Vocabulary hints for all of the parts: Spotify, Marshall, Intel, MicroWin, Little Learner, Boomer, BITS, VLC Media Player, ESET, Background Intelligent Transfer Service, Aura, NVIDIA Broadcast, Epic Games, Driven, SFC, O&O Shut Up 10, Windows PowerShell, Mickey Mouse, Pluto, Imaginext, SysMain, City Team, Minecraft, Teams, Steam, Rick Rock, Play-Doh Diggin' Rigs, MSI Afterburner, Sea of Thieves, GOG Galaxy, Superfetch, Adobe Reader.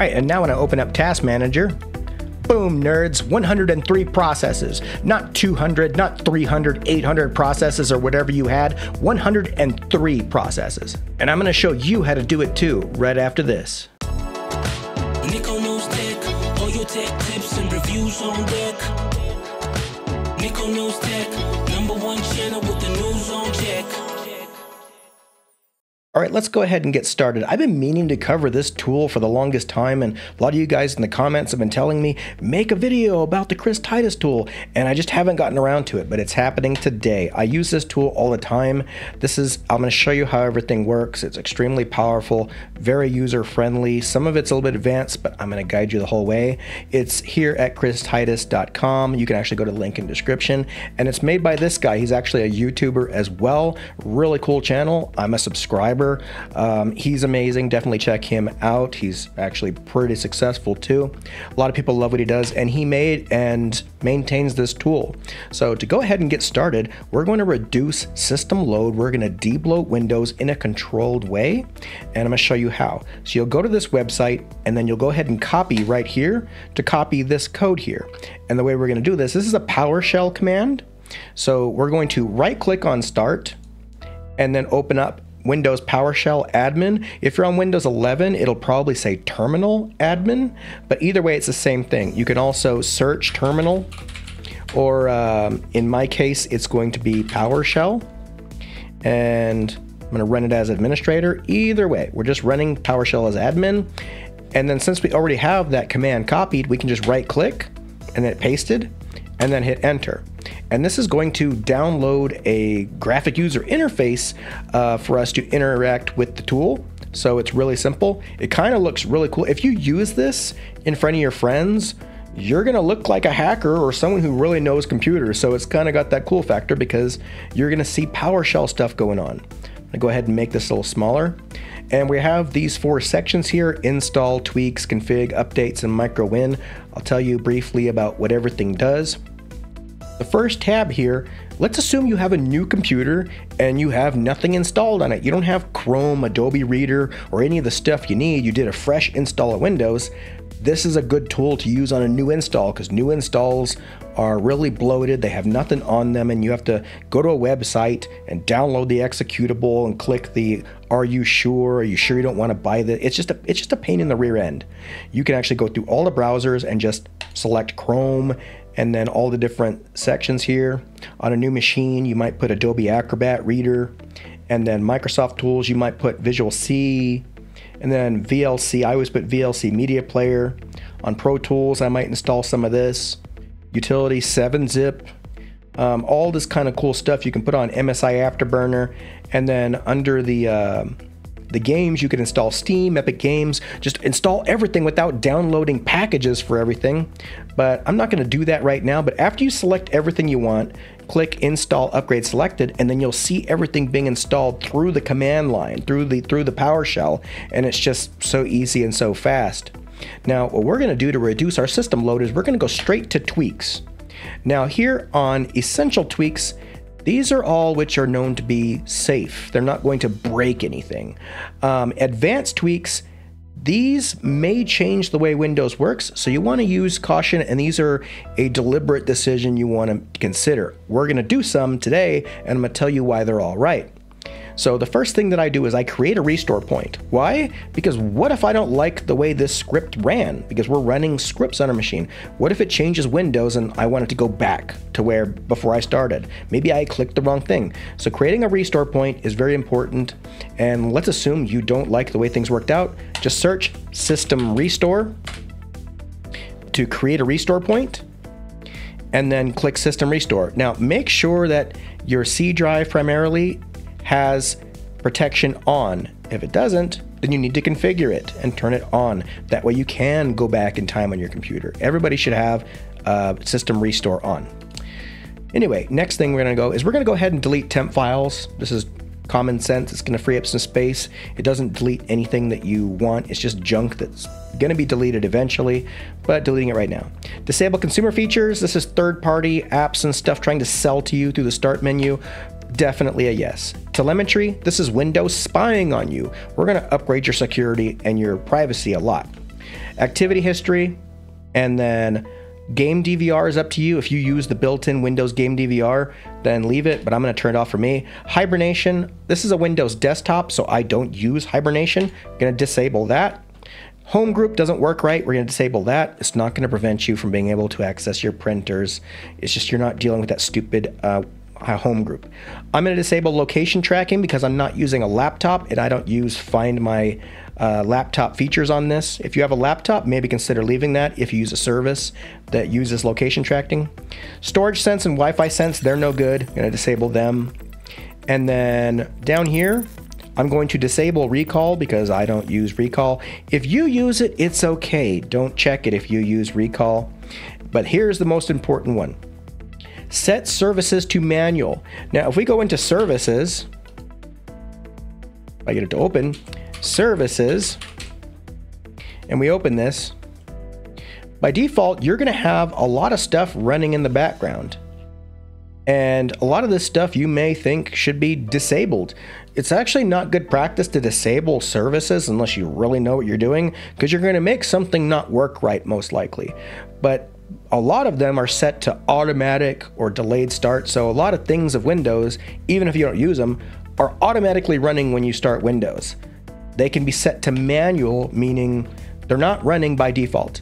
All right, and now when I open up Task Manager, boom, nerds, 103 processes, not 200, not 300, 800 processes or whatever you had, 103 processes. And I'm gonna show you how to do it too, right after this. Nico Knows Tech, all your tech tips and reviews on deck. Nico Knows Tech, #1 channel with the news on check. All right, let's go ahead and get started. I've been meaning to cover this tool for the longest time, and a lot of you guys in the comments have been telling me, make a video about the Chris Titus tool, and I just haven't gotten around to it, but it's happening today. I use this tool all the time. I'm gonna show you how everything works. It's extremely powerful, very user-friendly. Some of it's a little bit advanced, but I'm gonna guide you the whole way. It's here at christitus.com. You can actually go to the link in the description, and it's made by this guy. He's actually a YouTuber as well. Really cool channel. I'm a subscriber. He's amazing. Definitely check him out. He's actually pretty successful too. A lot of people love what he does, and he made and maintains this tool. So to go ahead and get started, we're going to reduce system load. We're going to debloat Windows in a controlled way, and I'm going to show you how. So you'll go to this website, and then you'll go ahead and copy right here to copy this code here. And the way we're going to do this, this is a PowerShell command. So we're going to right click on Start, and then open up Windows PowerShell admin. If you're on Windows 11, it'll probably say terminal admin, but either way, it's the same thing. You can also search terminal, or in my case, it's going to be PowerShell, and I'm gonna run it as administrator. Either way, we're just running PowerShell as admin. And then since we already have that command copied, we can just right click and then pasted and then hit enter. And this is going to download a graphic user interface for us to interact with the tool. So it's really simple. It kind of looks really cool. If you use this in front of your friends, you're gonna look like a hacker or someone who really knows computers. So it's kind of got that cool factor because you're gonna see PowerShell stuff going on. I'm gonna go ahead and make this a little smaller. And we have these four sections here: install, tweaks, config, updates, and micro-win. I'll tell you briefly about what everything does. The first tab here, let's assume you have a new computer and you have nothing installed on it. You don't have Chrome, Adobe Reader, or any of the stuff you need. You did a fresh install of Windows. This is a good tool to use on a new install because new installs are really bloated. They have nothing on them, and you have to go to a website and download the executable and click the "Are you sure? Are you sure you don't want to buy this?" It's just a pain in the rear end. You can actually go through all the browsers and just select Chrome, and then all the different sections here. On a new machine, you might put Adobe Acrobat Reader, and then Microsoft tools. You might put Visual C. And then VLC, I always put VLC Media Player. On Pro Tools, I might install some of this. Utility, 7-Zip, all this kind of cool stuff you can put on MSI Afterburner. And then under the games, you can install Steam, Epic Games, just install everything without downloading packages for everything. But I'm not gonna do that right now, but after you select everything you want, click Install Upgrade Selected, and then you'll see everything being installed through the command line, through the PowerShell, and it's just so easy and so fast. Now, what we're gonna do to reduce our system load is we're gonna go straight to tweaks. Now here on Essential Tweaks, these are all which are known to be safe. They're not going to break anything. Advanced tweaks, these may change the way Windows works, so you want to use caution, and these are a deliberate decision you want to consider. We're going to do some today, and I'm going to tell you why they're all right. So the first thing that I do is I create a restore point. Why? Because what if I don't like the way this script ran? Because we're running scripts on our machine. What if it changes Windows and I want it to go back to where before I started? Maybe I clicked the wrong thing. So creating a restore point is very important. And let's assume you don't like the way things worked out. Just search system restore to create a restore point, and then click system restore. Now make sure that your C drive primarily has protection on. If it doesn't, then you need to configure it and turn it on. That way you can go back in time on your computer. Everybody should have system restore on. Anyway, next thing we're gonna go is we're gonna go ahead and delete temp files. This is common sense. It's gonna free up some space. It doesn't delete anything that you want. It's just junk that's gonna be deleted eventually, but deleting it right now. Disable consumer features. This is third-party apps and stuff trying to sell to you through the start menu. Definitely a yes. Telemetry, this is Windows spying on you. We're gonna upgrade your security and your privacy a lot. activity history, and then game DVR is up to you. If you use the built-in Windows game DVR, then leave it, but I'm going to turn it off for me. Hibernation, this is a Windows desktop, so I don't use hibernation. I'm going to disable that. Home group doesn't work right. We're going to disable that. It's not going to prevent you from being able to access your printers. It's just you're not dealing with that stupid home group. I'm going to disable location tracking because I'm not using a laptop and I don't use Find My laptop features on this. If you have a laptop, maybe consider leaving that if you use a service that uses location tracking. Storage Sense and Wi-Fi Sense, they're no good. I'm going to disable them. And then down here, I'm going to disable recall because I don't use recall. If you use it, it's okay. Don't check it if you use recall. But here's the most important one. Set services to manual. Now, if we go into services, if I get it to open, services, and we open this, by default, you're gonna have a lot of stuff running in the background. And a lot of this stuff you may think should be disabled. It's actually not good practice to disable services unless you really know what you're doing, because you're gonna make something not work right, most likely. But a lot of them are set to automatic or delayed start, so a lot of things of Windows, even if you don't use them, are automatically running when you start Windows. They can be set to manual, meaning they're not running by default.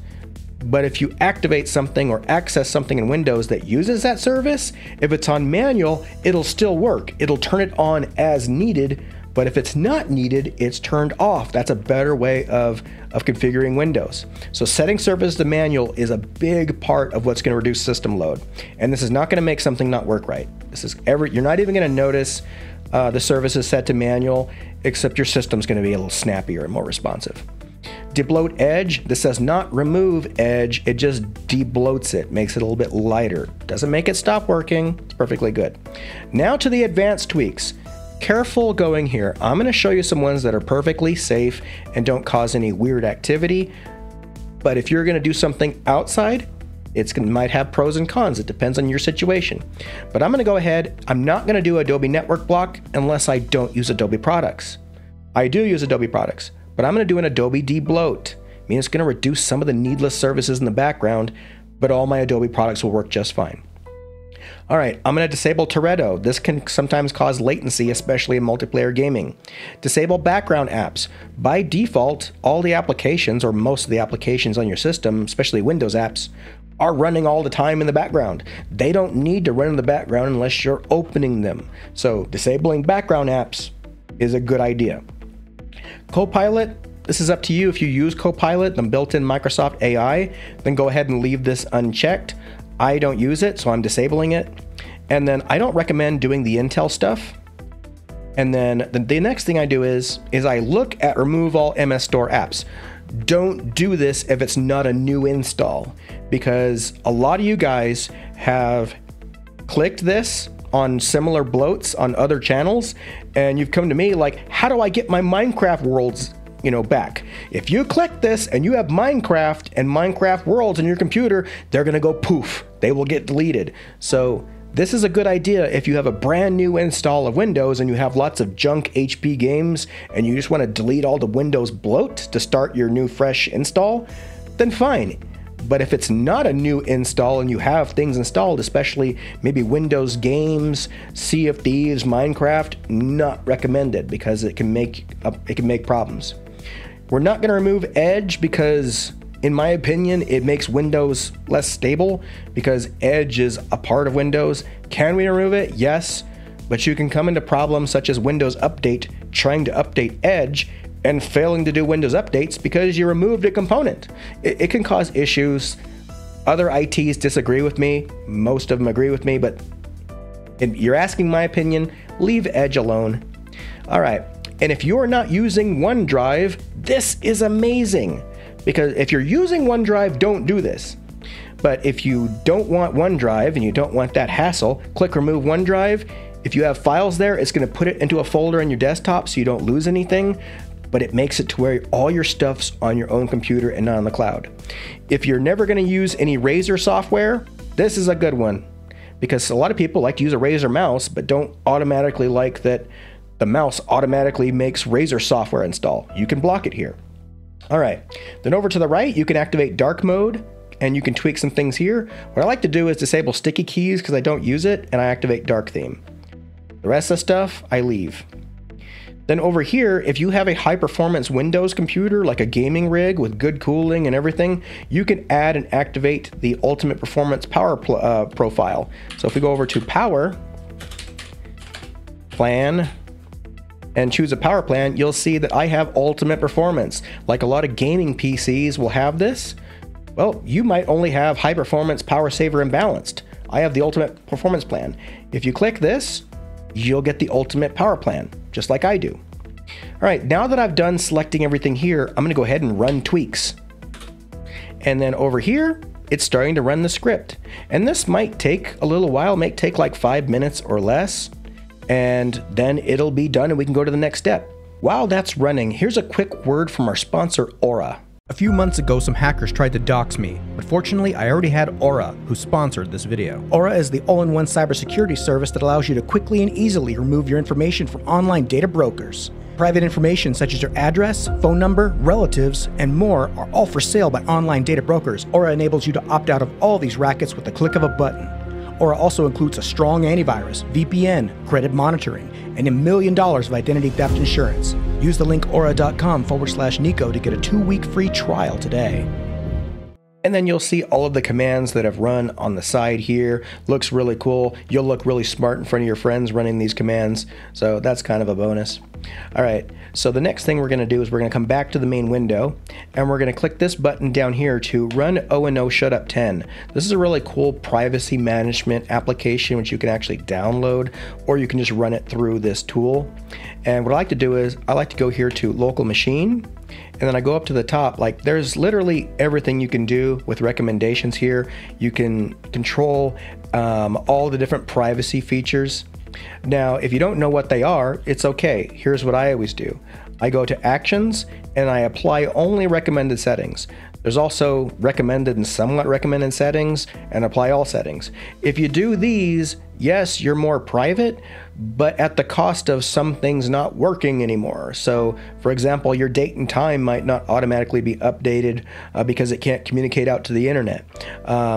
But if you activate something or access something in Windows that uses that service, if it's on manual, it'll still work. It'll turn it on as needed, but if it's not needed, it's turned off. That's a better way of configuring Windows. So setting service to manual is a big part of what's going to reduce system load. And this is not going to make something not work right. You're not even going to notice the service is set to manual, except your system's going to be a little snappier and more responsive. Debloat edge. This does not remove edge. It just debloats it, makes it a little bit lighter. Doesn't make it stop working. It's perfectly good. Now to the advanced tweaks. Careful going here. I'm going to show you some ones that are perfectly safe and don't cause any weird activity. But if you're going to do something outside, it might have pros and cons. It depends on your situation. But I'm going to go ahead. I'm not going to do Adobe Network Block unless I don't use Adobe products. I do use Adobe products, but I'm going to do an Adobe debloat. I mean, it's going to reduce some of the needless services in the background, but all my Adobe products will work just fine. All right, I'm going to disable Toretto. This can sometimes cause latency, especially in multiplayer gaming. Disable background apps. By default, all the applications, or most of the applications on your system, especially Windows apps, are running all the time in the background. They don't need to run in the background unless you're opening them. So disabling background apps is a good idea. Copilot. This is up to you. If you use Copilot, the built-in Microsoft AI, then go ahead and leave this unchecked. I don't use it, so I'm disabling it. And then I don't recommend doing the Intel stuff. And then the next thing I do is I look at remove all MS Store apps. Don't do this if it's not a new install, because a lot of you guys have clicked this on similar bloats on other channels, and you've come to me like, how do I get my Minecraft worlds back? If you click this and you have Minecraft and Minecraft worlds in your computer, they're gonna go poof. They will get deleted. So this is a good idea if you have a brand new install of Windows and you have lots of junk HP games and you just want to delete all the Windows bloat to start your new fresh install, then fine. But if it's not a new install and you have things installed, especially maybe Windows games, Sea of Thieves, Minecraft, not recommended, because it can make problems. We're not going to remove Edge because, in my opinion, it makes Windows less stable, because Edge is a part of Windows. Can we remove it? Yes, but you can come into problems such as Windows Update trying to update Edge and failing to do Windows updates because you removed a component. It can cause issues. Other ITs disagree with me. Most of them agree with me, but if you're asking my opinion, leave Edge alone. All right. And if you're not using OneDrive, this is amazing, because if you're using OneDrive, don't do this. But if you don't want OneDrive and you don't want that hassle, click Remove OneDrive. If you have files there, it's going to put it into a folder on your desktop so you don't lose anything, but it makes it to where all your stuff's on your own computer and not on the cloud. If you're never going to use any Razer software, this is a good one, because a lot of people like to use a Razer mouse, but don't automatically like that the mouse automatically makes Razer software install. You can block it here. All right, then over to the right, you can activate dark mode and you can tweak some things here. What I like to do is disable sticky keys because I don't use it, and I activate dark theme. The rest of the stuff, I leave. Then over here, if you have a high-performance Windows computer, like a gaming rig with good cooling and everything, you can add and activate the ultimate performance power profile. So if we go over to power, plan, and choose a power plan, you'll see that I have ultimate performance. Like a lot of gaming PCs will have this. Well, you might only have high-performance power saver and balanced. I have the ultimate performance plan. If you click this, you'll get the ultimate power plan, just like I do. All right, now that I've done selecting everything here, I'm gonna go ahead and run tweaks. And then over here, it's starting to run the script. And this might take a little while, might take like 5 minutes or less, and then it'll be done and we can go to the next step. While that's running, here's a quick word from our sponsor, Aura. A few months ago, some hackers tried to dox me, but fortunately I already had Aura, who sponsored this video. Aura is the all-in-one cybersecurity service that allows you to quickly and easily remove your information from online data brokers. Private information such as your address, phone number, relatives, and more are all for sale by online data brokers. Aura enables you to opt out of all these rackets with the click of a button. Aura also includes a strong antivirus, VPN, credit monitoring, and $1 million of identity theft insurance. Use the link aura.com/Nico to get a 2-week free trial today. And then you'll see all of the commands that have run on the side here. Looks really cool. You'll look really smart in front of your friends running these commands. So that's kind of a bonus. All right, so the next thing we're gonna do is we're gonna come back to the main window and we're gonna click this button down here to run O&O Shut Up 10. This is a really cool privacy management application which you can actually download, or you can just run it through this tool. And what I like to do is I like to go here to local machine, and then I go up to the top. Like, there's literally everything you can do with recommendations here. You can control all the different privacy features. Now, if you don't know what they are, it's okay. Here's what I always do. I go to actions and I apply only recommended settings. There's also recommended and somewhat recommended settings, and apply all settings. If you do these, yes, you're more private, but at the cost of some things not working anymore. So for example, your date and time might not automatically be updated because it can't communicate out to the internet.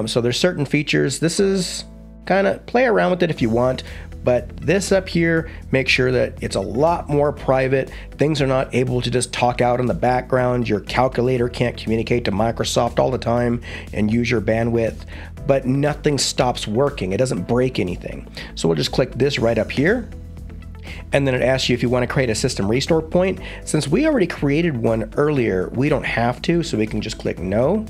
So there's certain features. This is kind of, play around with it if you want. But this up here, make sure that it's a lot more private. Things are not able to just talk out in the background. Your calculator can't communicate to Microsoft all the time and use your bandwidth, but nothing stops working. It doesn't break anything. So we'll just click this right up here. And then it asks you if you want to create a system restore point. Since we already created one earlier, we don't have to, so we can just click no.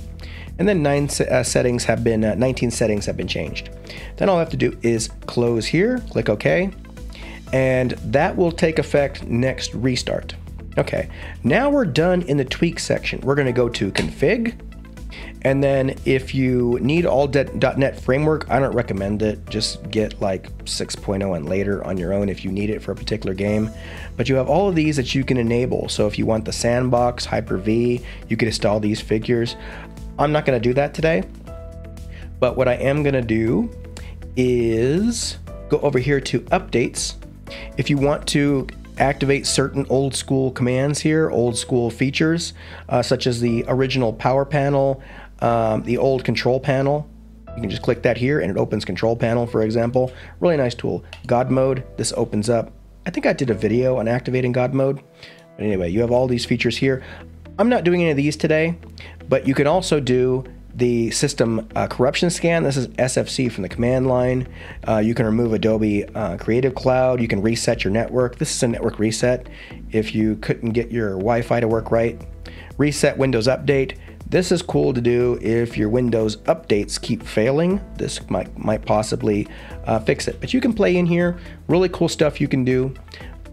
And then 19 settings have been changed. Then all I have to do is close here, click OK, and that will take effect next restart. Okay, now we're done in the tweak section. We're gonna go to config, and then if you need all .NET framework, I don't recommend it. Just get like 6.0 and later on your own if you need it for a particular game. But you have all of these that you can enable. So if you want the sandbox, Hyper-V, you can install these figures. I'm not gonna do that today, but what I am gonna do is go over here to updates. If you want to activate certain old school commands here, old school features, such as the original power panel, the old control panel, you can just click that here and it opens control panel, for example. Really nice tool. God mode, this opens up. I think I did a video on activating God mode. But anyway, you have all these features here. I'm not doing any of these today, but you can also do the system corruption scan. This is SFC from the command line. You can remove Adobe Creative Cloud. You can reset your network. This is a network reset. If you couldn't get your Wi-Fi to work right, reset Windows Update. This is cool to do if your Windows updates keep failing. This might possibly fix it, but you can play in here. Really cool stuff you can do.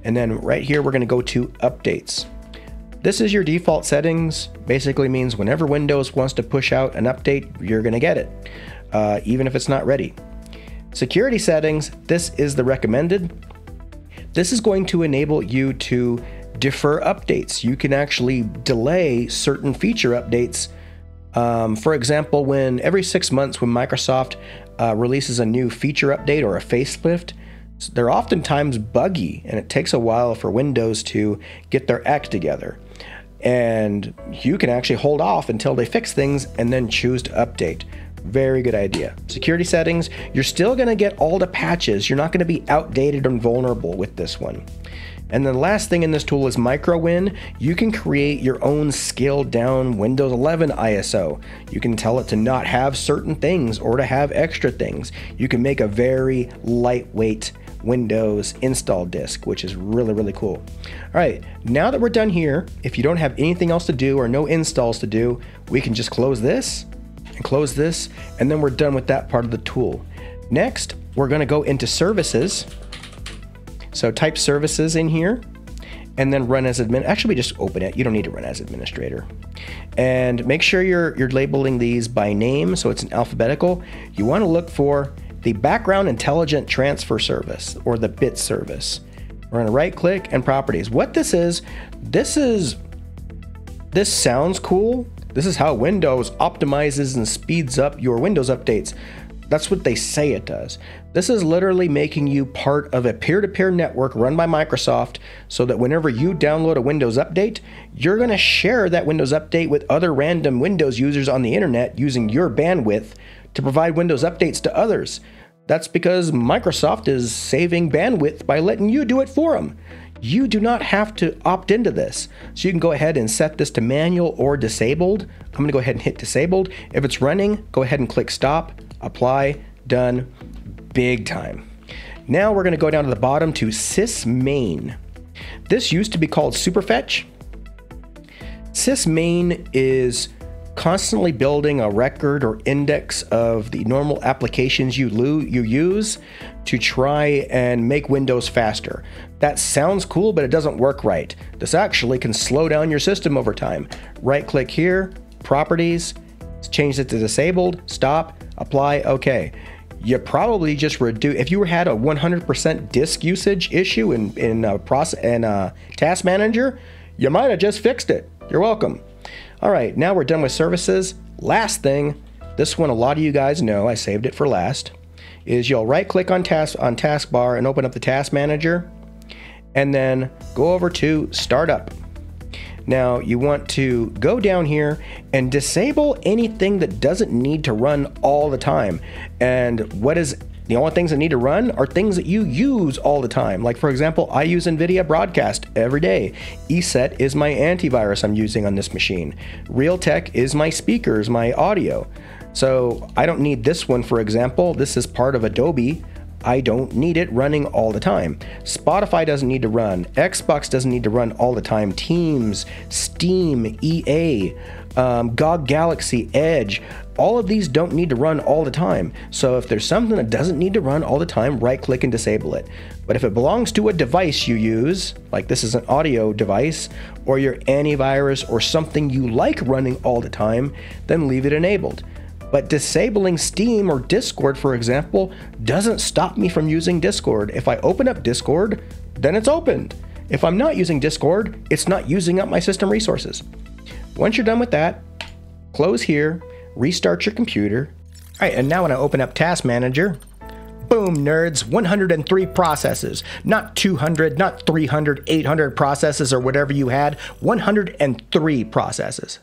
And then right here, we're gonna go to updates. This is your default settings. Basically means whenever Windows wants to push out an update, you're gonna get it, even if it's not ready. Security settings, this is the recommended. This is going to enable you to defer updates. You can actually delay certain feature updates. For example, when every 6 months when Microsoft releases a new feature update or a facelift, they're oftentimes buggy and it takes a while for Windows to get their act together. and you can actually hold off until they fix things and then choose to update. Very good idea. Security settings, you're still gonna get all the patches. You're not gonna be outdated and vulnerable with this one. And the last thing in this tool is MicroWin. You can create your own scaled down Windows 11 ISO. You can tell it to not have certain things or to have extra things. You can make a very lightweight Windows install disk, which is really, really cool. All right, now that we're done here, if you don't have anything else to do or no installs to do, we can just close this and close this, and then we're done with that part of the tool. Next, we're gonna go into services. So type services in here and then run as admin. Actually, we just open it. You don't need to run as administrator. And make sure you're labeling these by name, so it's an alphabetical. You want to look for the Background Intelligent Transfer Service, or the BITS service. We're going to right click and properties. What this sounds cool. This is how Windows optimizes and speeds up your Windows updates. That's what they say it does. This is literally making you part of a peer-to-peer network run by Microsoft, so that whenever you download a Windows update, you're gonna share that Windows update with other random Windows users on the internet using your bandwidth to provide Windows updates to others. That's because Microsoft is saving bandwidth by letting you do it for them. You do not have to opt into this. So you can go ahead and set this to manual or disabled. I'm gonna go ahead and hit disabled. If it's running, go ahead and click stop. Apply, done, big time. Now we're gonna go down to the bottom to SysMain. This used to be called Superfetch. SysMain is constantly building a record or index of the normal applications you use to try and make Windows faster. That sounds cool, but it doesn't work right. This actually can slow down your system over time. Right click here, properties, change it to disabled, stop, apply, okay. You probably just reduce, if you had a 100% disk usage issue in Task Manager, you might have just fixed it. You're welcome. All right, now we're done with services. Last thing, this one a lot of you guys know, I saved it for last, is you'll right click on taskbar and open up the Task Manager, and then go over to Startup. Now you want to go down here and disable anything that doesn't need to run all the time. And what is the only things that need to run are things that you use all the time. Like for example, I use NVIDIA Broadcast every day. ESET is my antivirus I'm using on this machine. Realtek is my speakers, my audio. So I don't need this one, for example. This is part of Adobe. I don't need it running all the time. Spotify doesn't need to run. Xbox doesn't need to run all the time. Teams, Steam, EA, GOG Galaxy, Edge, all of these don't need to run all the time. So if there's something that doesn't need to run all the time, right click and disable it. But if it belongs to a device you use, like this is an audio device, or your antivirus or something you like running all the time, then leave it enabled. But disabling Steam or Discord, for example, doesn't stop me from using Discord. If I open up Discord, then it's opened. If I'm not using Discord, it's not using up my system resources. Once you're done with that, close here, restart your computer. All right, and now when I open up Task Manager, boom, nerds, 103 processes, not 200, not 300, 800 processes or whatever you had, 103 processes.